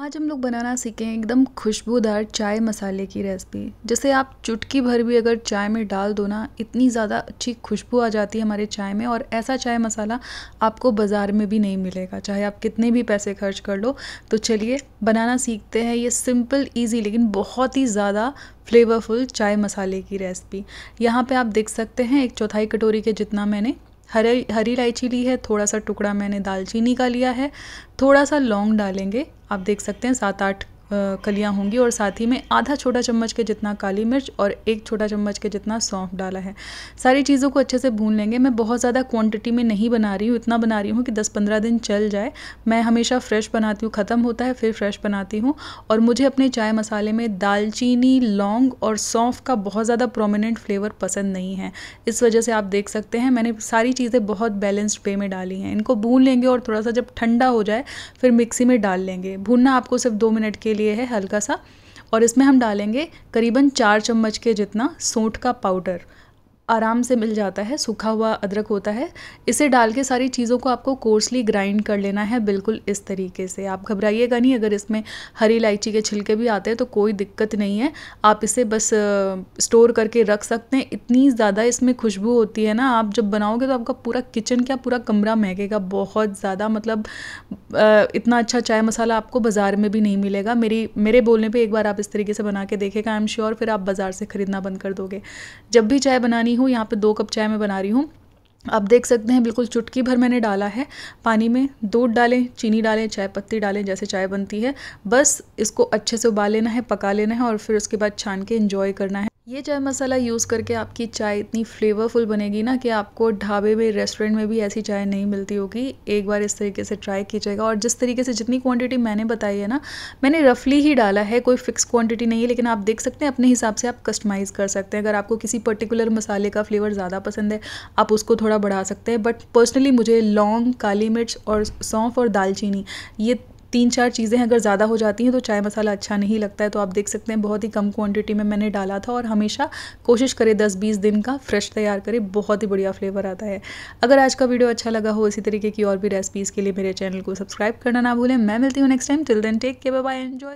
आज हम लोग बनाना सीखें एकदम खुशबूदार चाय मसाले की रेसिपी, जिसे आप चुटकी भर भी अगर चाय में डाल दो ना, इतनी ज़्यादा अच्छी खुशबू आ जाती है हमारे चाय में। और ऐसा चाय मसाला आपको बाज़ार में भी नहीं मिलेगा, चाहे आप कितने भी पैसे खर्च कर लो। तो चलिए बनाना सीखते हैं ये सिंपल ईजी लेकिन बहुत ही ज़्यादा फ्लेवरफुल चाय मसाले की रेसिपी। यहाँ पर आप देख सकते हैं 1/4 कटोरी के जितना मैंने हरी इलायची ली है, थोड़ा सा टुकड़ा मैंने दालचीनी का लिया है, थोड़ा सा लौंग डालेंगे। आप देख सकते हैं 7-8 कलियां होंगी। और साथ ही में आधा छोटा चम्मच के जितना काली मिर्च और 1 छोटा चम्मच के जितना सौंफ डाला है। सारी चीज़ों को अच्छे से भून लेंगे। मैं बहुत ज़्यादा क्वांटिटी में नहीं बना रही हूँ, इतना बना रही हूँ कि 10-15 दिन चल जाए। मैं हमेशा फ्रेश बनाती हूँ, ख़त्म होता है फिर फ्रेश बनाती हूँ। और मुझे अपने चाय मसाले में दालचीनी, लौंग और सौंफ का बहुत ज़्यादा प्रोमिनेंट फ्लेवर पसंद नहीं है। इस वजह से आप देख सकते हैं मैंने सारी चीज़ें बहुत बैलेंस्ड वे में डाली हैं। इनको भून लेंगे और थोड़ा सा जब ठंडा हो जाए फिर मिक्सी में डाल लेंगे। भूनना आपको सिर्फ 2 मिनट के लिए है, हल्का सा। और इसमें हम डालेंगे करीबन 4 चम्मच के जितना सौंठ का पाउडर, आराम से मिल जाता है, सूखा हुआ अदरक होता है। इसे डाल के सारी चीज़ों को आपको कोर्सली ग्राइंड कर लेना है, बिल्कुल इस तरीके से। आप घबराइएगा नहीं, अगर इसमें हरी इलायची के छिलके भी आते हैं तो कोई दिक्कत नहीं है। आप इसे बस स्टोर करके रख सकते हैं। इतनी ज़्यादा इसमें खुशबू होती है ना, आप जब बनाओगे तो आपका पूरा किचन, क्या पूरा कमरा महकेगा बहुत ज़्यादा। मतलब इतना अच्छा चाय मसाला आपको बाज़ार में भी नहीं मिलेगा। मेरे बोलने पर एक बार आप इस तरीके से बना के देखिएगा, आई एम श्योर फिर आप बाज़ार से ख़रीदना बंद कर दोगे। जब भी चाय बनानी हूँ, यहाँ पे 2 कप चाय मैं बना रही हूँ। आप देख सकते हैं बिल्कुल चुटकी भर मैंने डाला है पानी में। दूध डालें, चीनी डालें, चाय पत्ती डालें, जैसे चाय बनती है। बस इसको अच्छे से उबाल लेना है, पका लेना है और फिर उसके बाद छान के एंजॉय करना है। ये चाय मसाला यूज़ करके आपकी चाय इतनी फ्लेवरफुल बनेगी ना कि आपको ढाबे में, रेस्टोरेंट में भी ऐसी चाय नहीं मिलती होगी। एक बार इस तरीके से ट्राई कीजिएगा। और जिस तरीके से जितनी क्वांटिटी मैंने बताई है ना, मैंने रफली ही डाला है, कोई फिक्स क्वांटिटी नहीं है। लेकिन आप देख सकते हैं अपने हिसाब से आप कस्टमाइज़ कर सकते हैं। अगर आपको किसी पर्टिकुलर मसाले का फ्लेवर ज़्यादा पसंद है, आप उसको थोड़ा बढ़ा सकते हैं। बट पर्सनली मुझे लौंग, काली मिर्च और सौंफ और दालचीनी, ये 3-4 चीज़ें अगर ज़्यादा हो जाती हैं तो चाय मसाला अच्छा नहीं लगता है। तो आप देख सकते हैं बहुत ही कम क्वांटिटी में मैंने डाला था। और हमेशा कोशिश करें 10-20 दिन का फ्रेश तैयार करें, बहुत ही बढ़िया फ्लेवर आता है। अगर आज का वीडियो अच्छा लगा हो, इसी तरीके की और भी रेसिपीज़ के लिए मेरे चैनल को सब्सक्राइब करना ना भूलें। मैं मिलती हूँ next time. Till then take care, bye bye, enjoy.